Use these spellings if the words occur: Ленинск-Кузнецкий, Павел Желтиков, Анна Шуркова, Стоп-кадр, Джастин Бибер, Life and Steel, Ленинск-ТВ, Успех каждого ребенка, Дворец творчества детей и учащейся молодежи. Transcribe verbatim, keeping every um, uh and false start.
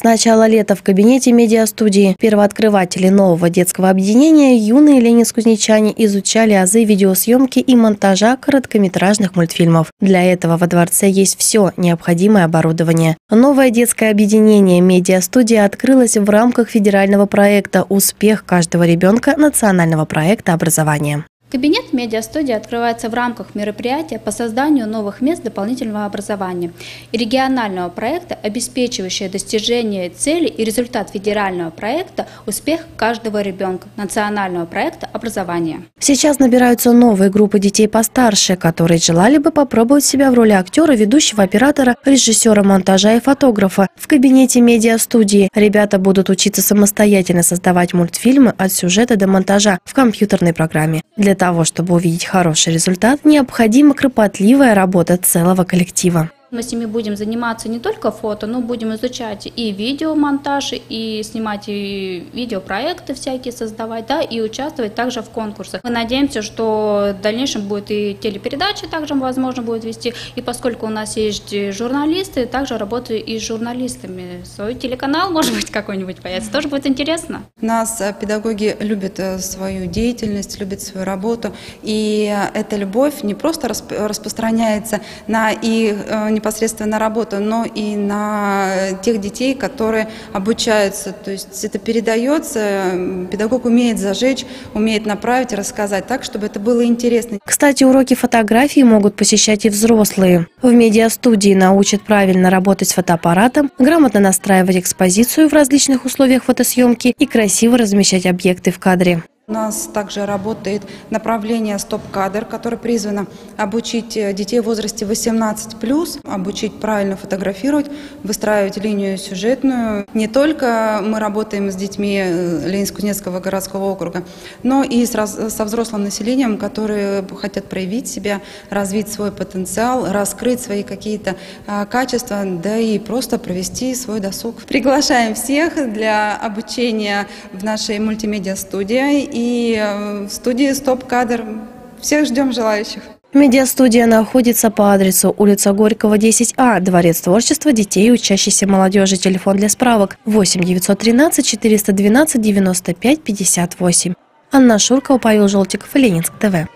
С начала лета в кабинете медиастудии первооткрывателей нового детского объединения юные ленинск-кузнечане изучали азы видеосъемки и монтажа короткометражных мультфильмов. Для этого во дворце есть все необходимое оборудование. Новое детское объединение медиастудия открылось в рамках федерального проекта «Успех каждого ребенка» национального проекта образования. Кабинет медиастудии открывается в рамках мероприятия по созданию новых мест дополнительного образования и регионального проекта, обеспечивающего достижение цели и результат федерального проекта «Успех каждого ребенка» национального проекта образования. Сейчас набираются новые группы детей постарше, которые желали бы попробовать себя в роли актера, ведущего, оператора, режиссера монтажа и фотографа. В кабинете медиастудии ребята будут учиться самостоятельно создавать мультфильмы от сюжета до монтажа в компьютерной программе. Для Для того, чтобы увидеть хороший результат, необходима кропотливая работа целого коллектива. Мы с ними будем заниматься не только фото, но будем изучать и видеомонтаж, и снимать и видеопроекты всякие создавать, да, и участвовать также в конкурсах. Мы надеемся, что в дальнейшем будет и телепередачи также возможно будет вести, и поскольку у нас есть журналисты, также работаю и с журналистами. Свой телеканал, может быть, какой-нибудь появится, тоже будет интересно. Нас педагоги любят свою деятельность, любят свою работу, и эта любовь не просто распространяется на их непосредственно работу, но и на тех детей, которые обучаются. То есть это передается, педагог умеет зажечь, умеет направить, рассказать так, чтобы это было интересно. Кстати, уроки фотографии могут посещать и взрослые. В медиастудии научат правильно работать с фотоаппаратом, грамотно настраивать экспозицию в различных условиях фотосъемки и красиво размещать объекты в кадре. У нас также работает направление «Стоп-кадр», которое призвано обучить детей в возрасте восемнадцать плюс, обучить правильно фотографировать, выстраивать линию сюжетную. Не только мы работаем с детьми Ленинск-Кузнецкого городского округа, но и со взрослым населением, которые хотят проявить себя, развить свой потенциал, раскрыть свои какие-то качества, да и просто провести свой досуг. Приглашаем всех для обучения в нашей мультимедиа-студии и в студии «Стоп-кадр». Всех ждем желающих. Медиастудия находится по адресу улица Горького, десять А, Дворец творчества детей и учащейся молодежи. Телефон для справок восемь девятьсот тринадцать четыреста двенадцать девяносто пять пятьдесят восемь. Анна Шуркова, Павел Желтиков, Ленинск-ТВ.